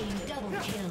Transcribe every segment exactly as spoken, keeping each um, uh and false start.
team double kill.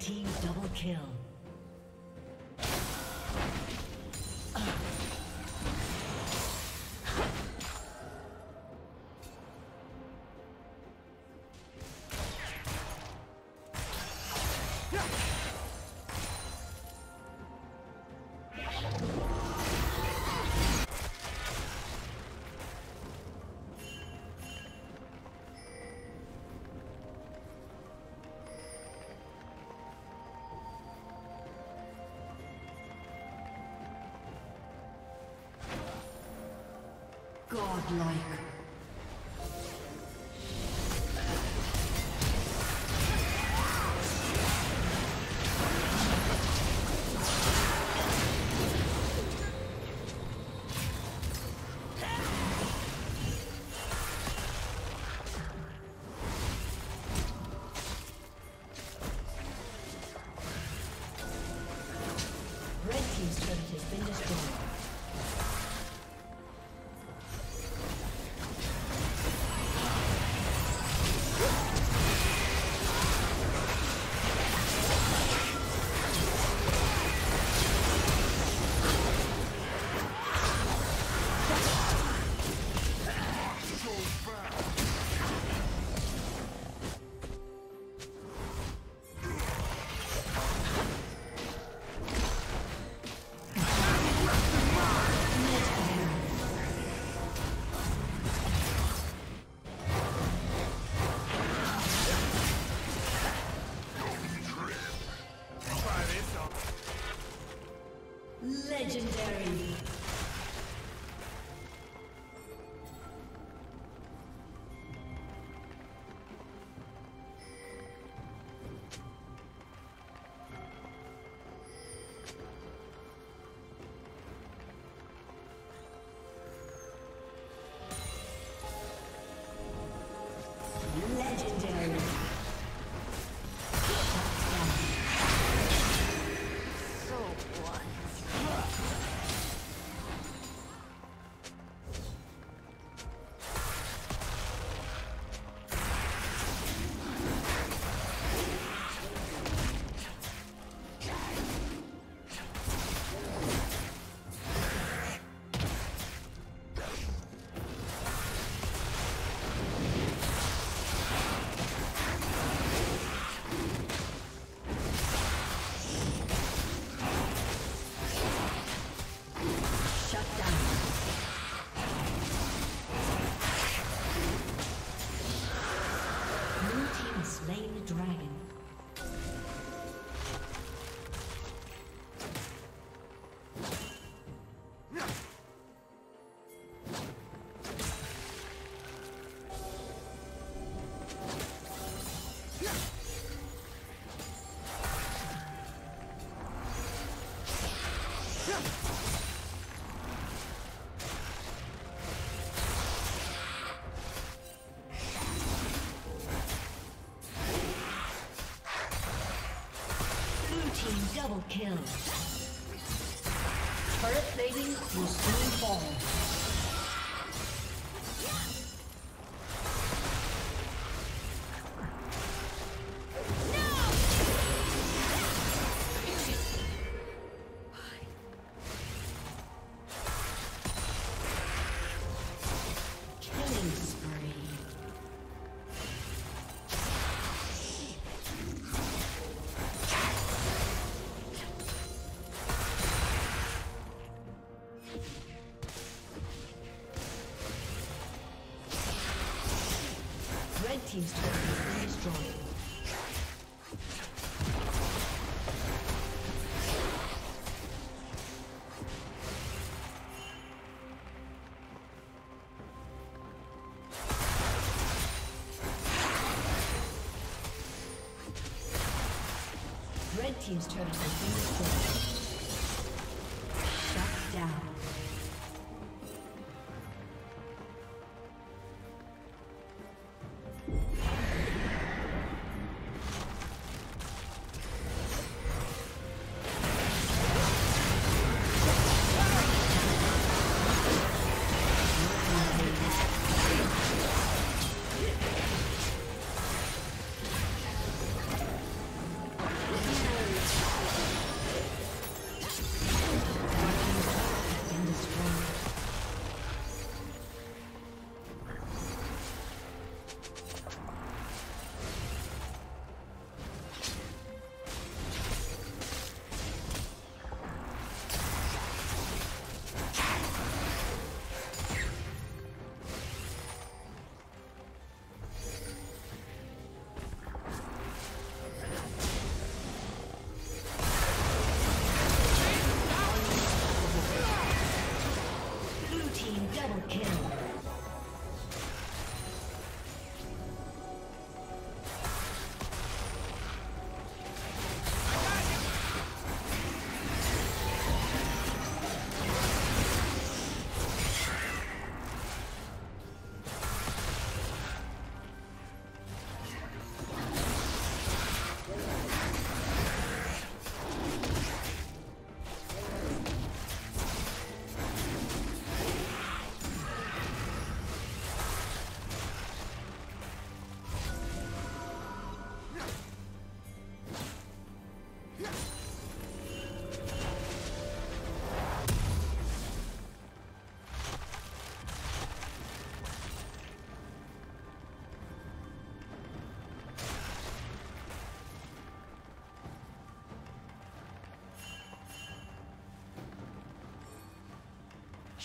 Team double kill. Godlike. Red team's turret has been destroyed. Legendary. Legendary. Double kill. Turret plating will soon fall. team's turret has been destroyed. Red team's turret has been destroyed. Shut down.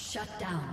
Shut down.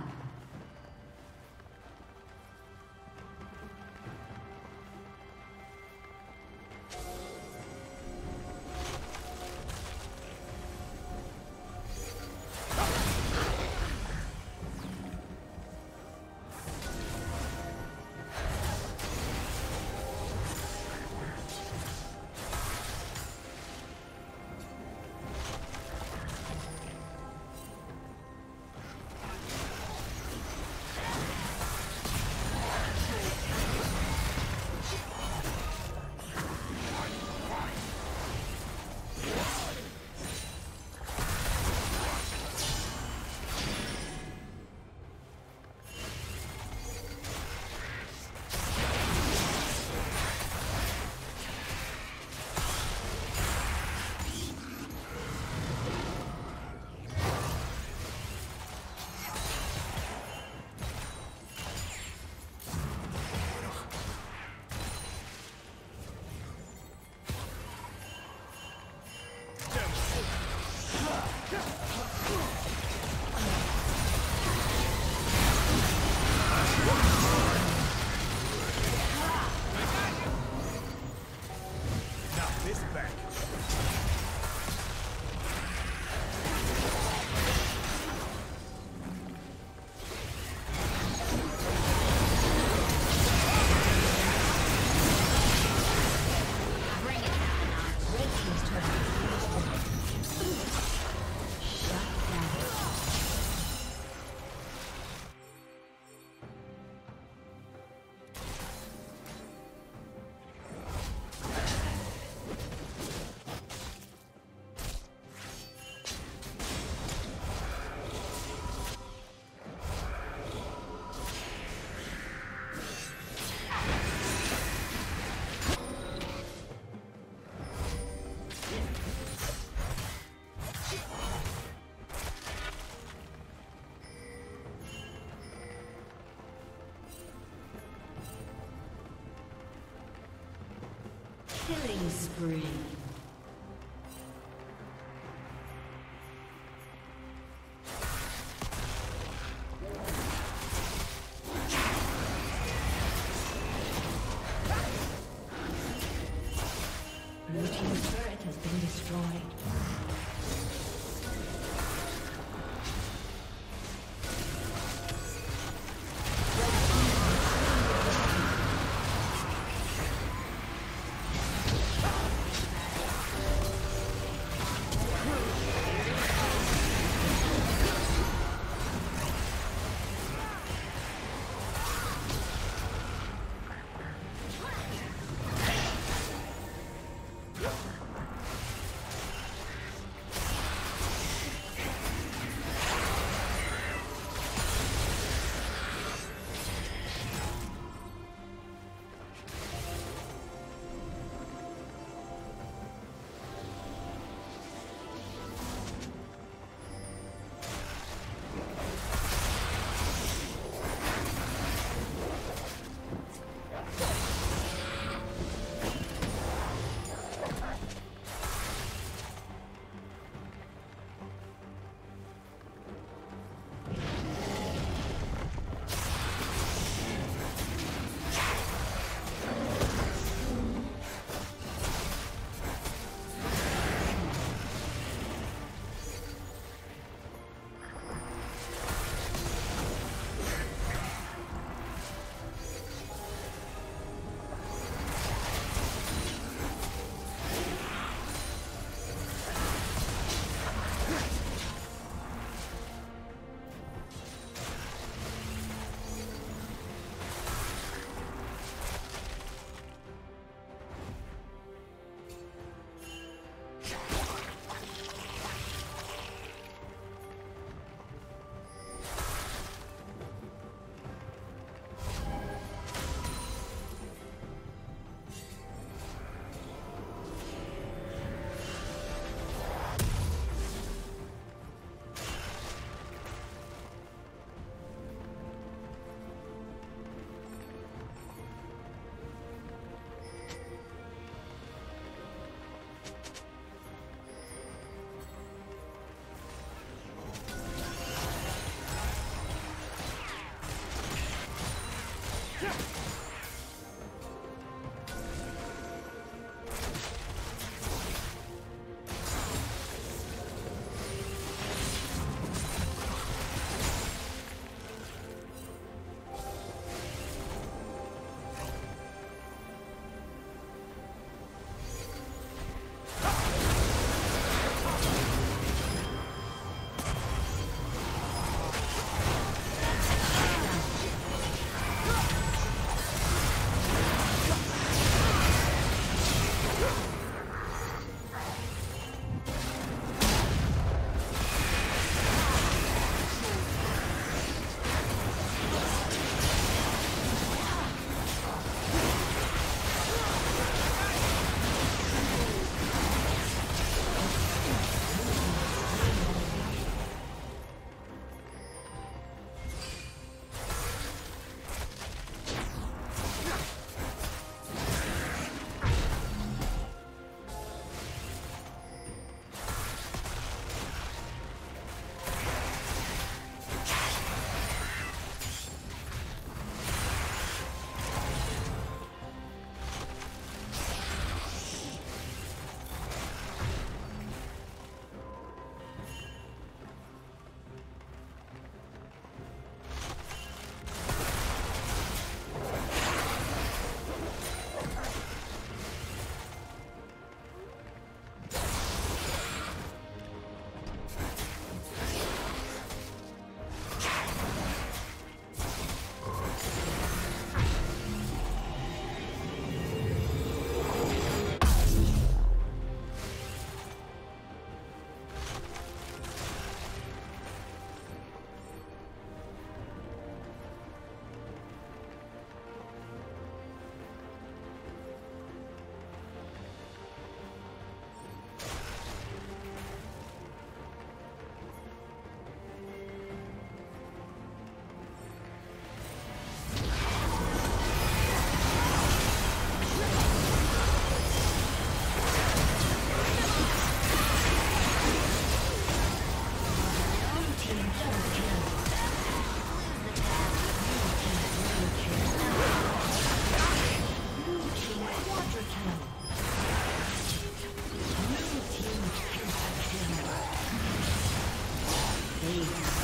Killing spree. League.